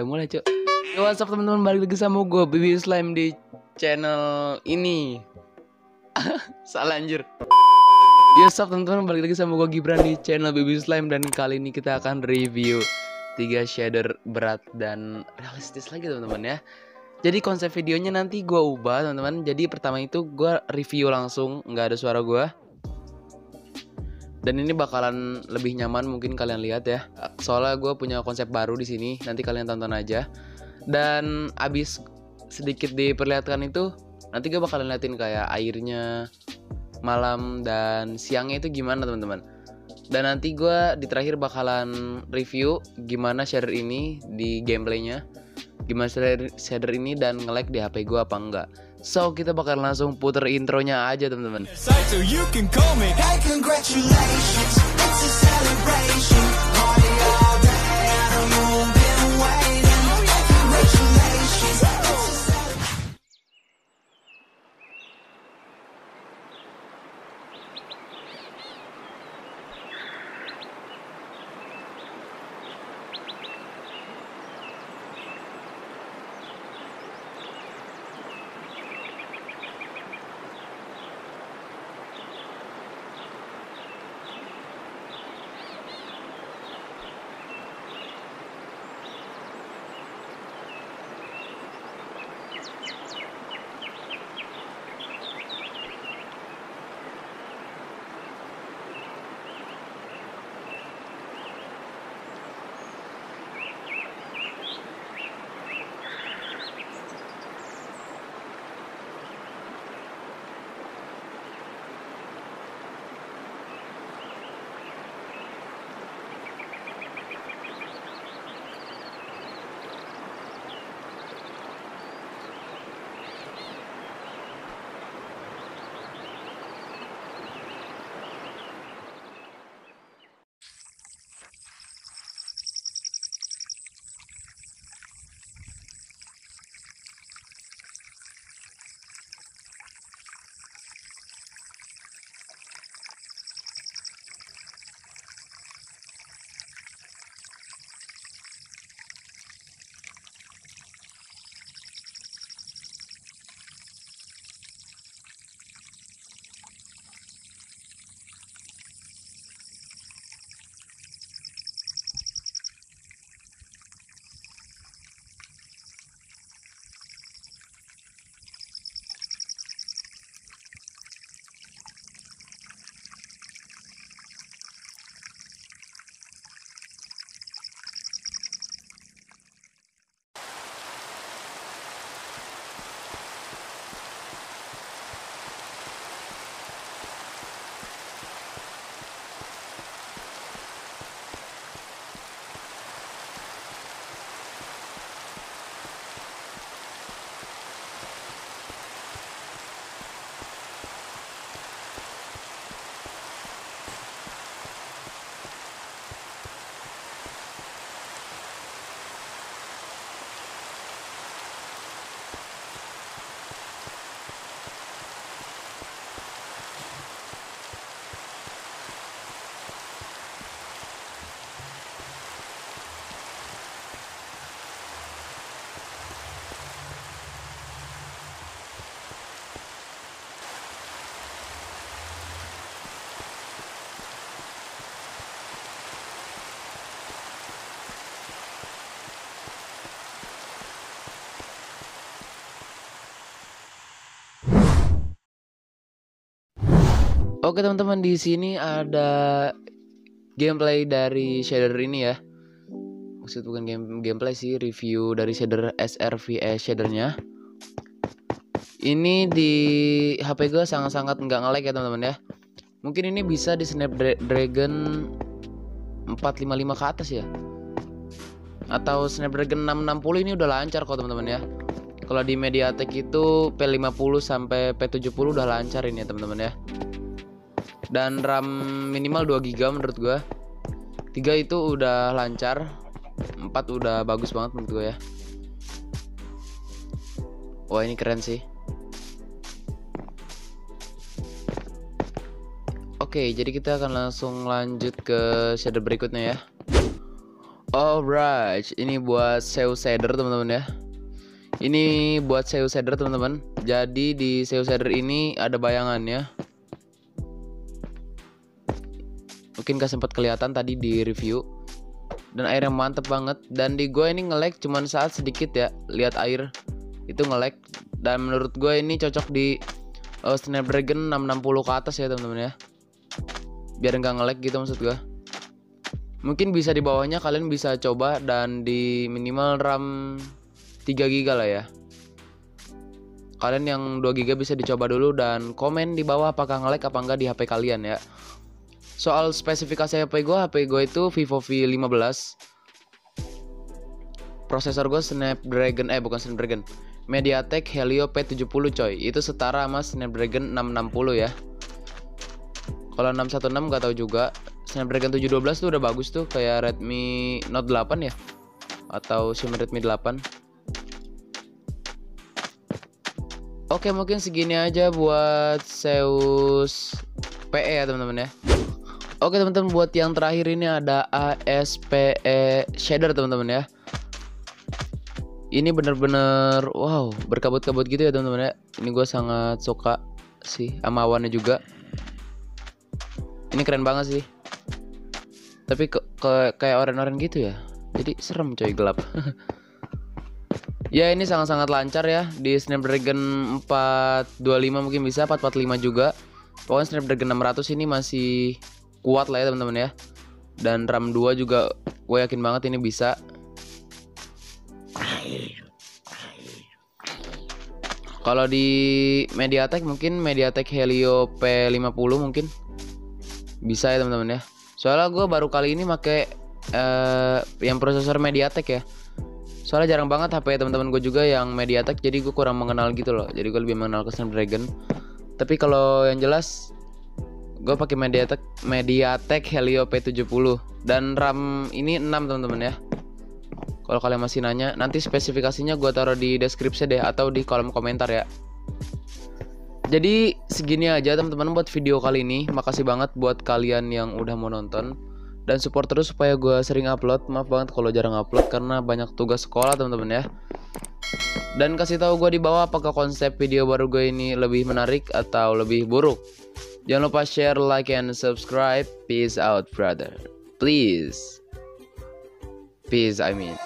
Udah mulai cok. Yo, what's up teman-teman, balik lagi sama gue Bibiw Slime di channel ini. Salah anjir. Yo, what's up teman-teman, balik lagi sama gue Gibran di channel Bibiw Slime. Dan kali ini kita akan review 3 shader berat dan realistis lagi teman-teman ya. Jadi konsep videonya nanti gue ubah teman-teman. Jadi pertama itu gue review langsung, nggak ada suara gue. Dan ini bakalan lebih nyaman mungkin kalian lihat ya. Soalnya gue punya konsep baru di sini, nanti kalian tonton aja. Dan abis sedikit diperlihatkan itu, nanti gue bakalan liatin kayak airnya, malam dan siangnya itu gimana teman-teman. Dan nanti gue di terakhir bakalan review gimana shader ini di gameplaynya, gimana shader ini dan nge-lag di HP gue apa enggak. So kita bakal langsung puter intronya aja teman-teman. Oke teman-teman, di sini ada gameplay dari shader ini ya. Maksud bukan gameplay sih, review dari shader SRVS shadernya. Ini di HP gue sangat-sangat nggak nge-lag ya teman-teman ya. Mungkin ini bisa di Snapdragon 455 ke atas ya. Atau Snapdragon 660 ini udah lancar kok teman-teman ya. Kalau di Mediatek itu P50 sampai P70 udah lancar ini ya teman-teman ya. Dan RAM minimal 2GB menurut gue. 3 itu udah lancar, 4 udah bagus banget menurut gue ya. Wah ini keren sih. Oke, jadi kita akan langsung lanjut ke shader berikutnya ya. Alright, ini buat SEUS shader teman-teman ya. Ini buat SEUS shader teman-teman. Jadi di SEUS shader ini ada bayangannya. Mungkin gak sempat kelihatan tadi di review. Dan airnya mantep banget. Dan di gue ini nge-lag cuman saat sedikit ya. Lihat air itu nge-lag. Dan menurut gue ini cocok di Snapdragon 660 ke atas ya teman-teman ya. Biar nggak nge-lag gitu maksud gue. Mungkin bisa di bawahnya kalian bisa coba dan di minimal RAM 3GB lah ya. Kalian yang 2GB bisa dicoba dulu dan komen di bawah apakah nge-lag apa enggak di HP kalian ya. Soal spesifikasi HP gue itu Vivo V15. Prosesor gue bukan Snapdragon, Mediatek Helio P70 coy. Itu setara sama Snapdragon 660 ya. Kalau 616 nggak tahu juga. Snapdragon 712 tuh udah bagus tuh, kayak Redmi Note 8 ya, atau Xiaomi Redmi 8. Oke, mungkin segini aja buat SEUS PE ya teman-teman ya. Oke teman-teman, buat yang terakhir ini ada ASPE shader teman-teman ya. Ini bener-bener wow, berkabut-kabut gitu ya teman-teman ya. Ini gue sangat suka sih sama awannya juga. Ini keren banget sih. Tapi kayak oren-oren gitu ya. Jadi serem coy, gelap. Ya ini sangat-sangat lancar ya. Di Snapdragon 425 mungkin bisa, 445 juga. Pokoknya Snapdragon 600 ini masih kuat lah ya teman-teman ya. Dan RAM 2 juga gue yakin banget ini bisa. Kalau di Mediatek mungkin Mediatek Helio P50 mungkin bisa ya teman-teman ya. Soalnya gue baru kali ini pakai yang prosesor Mediatek ya. Soalnya jarang banget HP teman-teman gue juga yang Mediatek, jadi gue kurang mengenal gitu loh. Jadi gue lebih mengenal ke Snapdragon. Tapi kalau yang jelas gue pakai Mediatek Helio P70 dan RAM ini 6 teman-teman ya. Kalau kalian masih nanya, nanti spesifikasinya gue taruh di deskripsi deh atau di kolom komentar ya. Jadi segini aja teman-teman buat video kali ini. Makasih banget buat kalian yang udah mau nonton dan support terus supaya gue sering upload. Maaf banget kalau jarang upload karena banyak tugas sekolah teman-teman ya. Dan kasih tahu gue di bawah apakah konsep video baru gue ini lebih menarik atau lebih buruk. Jangan lupa share, like, and subscribe. Peace out brother. Please. Peace I mean.